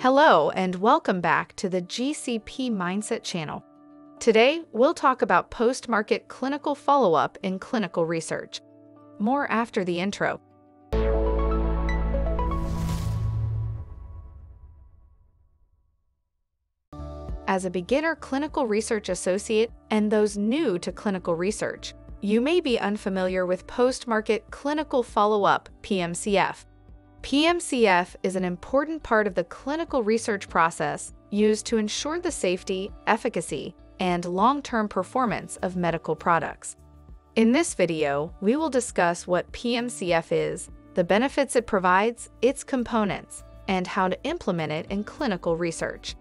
Hello and welcome back to the GCP Mindset Channel. Today, we'll talk about post-market clinical follow-up in clinical research. More after the intro. As a beginner clinical research associate and those new to clinical research, you may be unfamiliar with post-market clinical follow-up, PMCF. PMCF is an important part of the clinical research process used to ensure the safety, efficacy, and long-term performance of medical products. In this video, we will discuss what PMCF is, the benefits it provides, its components, and how to implement it in clinical research.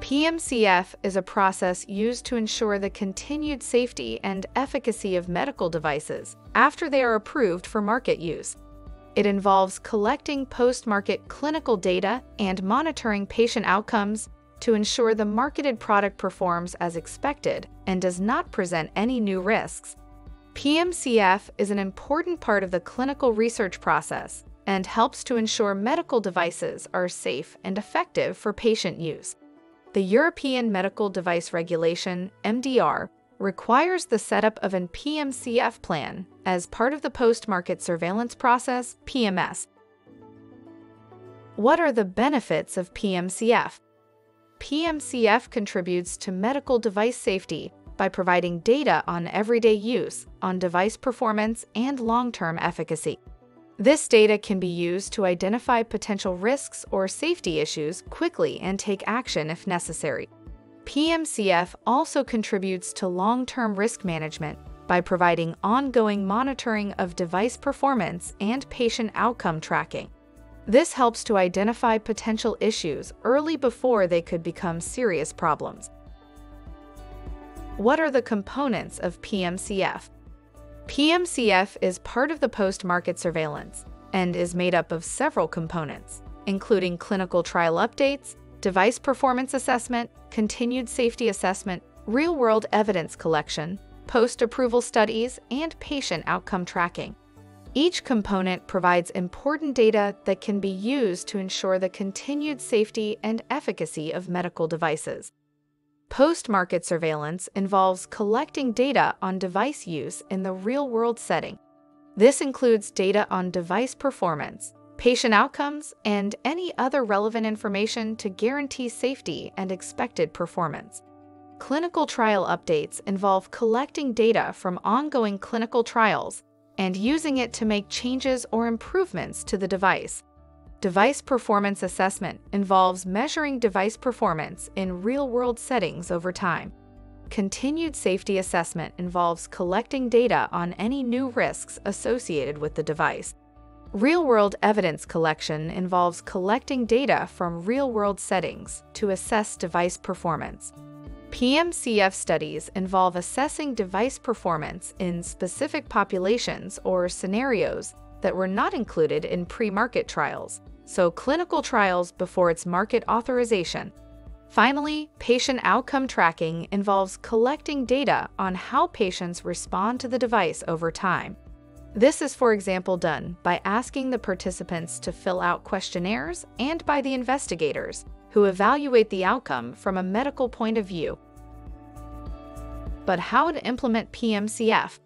PMCF is a process used to ensure the continued safety and efficacy of medical devices after they are approved for market use. It involves collecting post-market clinical data and monitoring patient outcomes to ensure the marketed product performs as expected and does not present any new risks. PMCF is an important part of the clinical research process and helps to ensure medical devices are safe and effective for patient use. The European Medical Device Regulation, MDR, requires the setup of an PMCF plan as part of the post-market surveillance process, PMS. What are the benefits of PMCF? PMCF contributes to medical device safety by providing data on everyday use, on device performance, and long-term efficacy. This data can be used to identify potential risks or safety issues quickly and take action if necessary. PMCF also contributes to long-term risk management by providing ongoing monitoring of device performance and patient outcome tracking. This helps to identify potential issues early before they could become serious problems. What are the components of PMCF? PMCF is part of the post-market surveillance and is made up of several components, including clinical trial updates, device performance assessment, continued safety assessment, real-world evidence collection, post-approval studies, and patient outcome tracking. Each component provides important data that can be used to ensure the continued safety and efficacy of medical devices. Post-market surveillance involves collecting data on device use in the real-world setting. This includes data on device performance, patient outcomes, and any other relevant information to guarantee safety and expected performance. Clinical trial updates involve collecting data from ongoing clinical trials and using it to make changes or improvements to the device. Device performance assessment involves measuring device performance in real-world settings over time. Continued safety assessment involves collecting data on any new risks associated with the device. Real-world evidence collection involves collecting data from real-world settings to assess device performance. PMCF studies involve assessing device performance in specific populations or scenarios that were not included in pre-market trials, so clinical trials before its market authorization. Finally, patient outcome tracking involves collecting data on how patients respond to the device over time. This is, for example, done by asking the participants to fill out questionnaires and by the investigators, who evaluate the outcome from a medical point of view. But how to implement PMCF?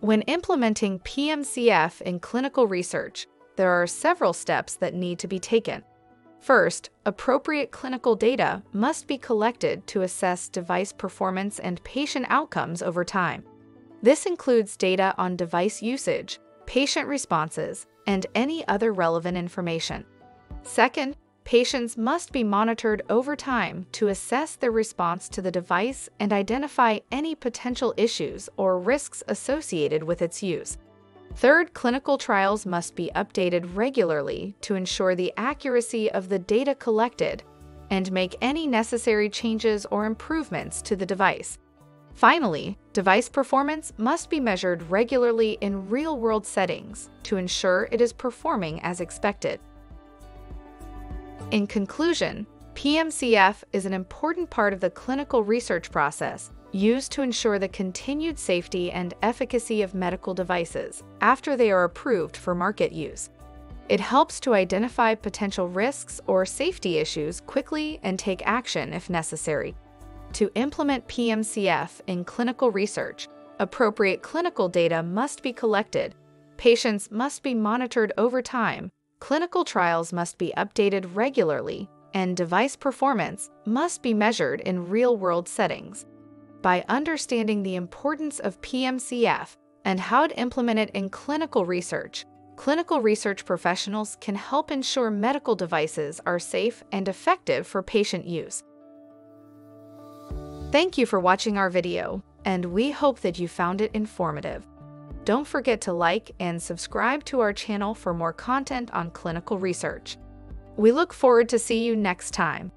When implementing PMCF in clinical research, there are several steps that need to be taken. First, appropriate clinical data must be collected to assess device performance and patient outcomes over time. This includes data on device usage, patient responses, and any other relevant information. Second, patients must be monitored over time to assess their response to the device and identify any potential issues or risks associated with its use. Third, clinical trials must be updated regularly to ensure the accuracy of the data collected and make any necessary changes or improvements to the device. Finally, device performance must be measured regularly in real-world settings to ensure it is performing as expected. In conclusion, PMCF is an important part of the clinical research process used to ensure the continued safety and efficacy of medical devices after they are approved for market use. It helps to identify potential risks or safety issues quickly and take action if necessary. To implement PMCF in clinical research, appropriate clinical data must be collected, patients must be monitored over time, clinical trials must be updated regularly, and device performance must be measured in real-world settings. By understanding the importance of PMCF and how to implement it in clinical research professionals can help ensure medical devices are safe and effective for patient use. Thank you for watching our video, and we hope that you found it informative. Don't forget to like and subscribe to our channel for more content on clinical research. We look forward to seeing you next time.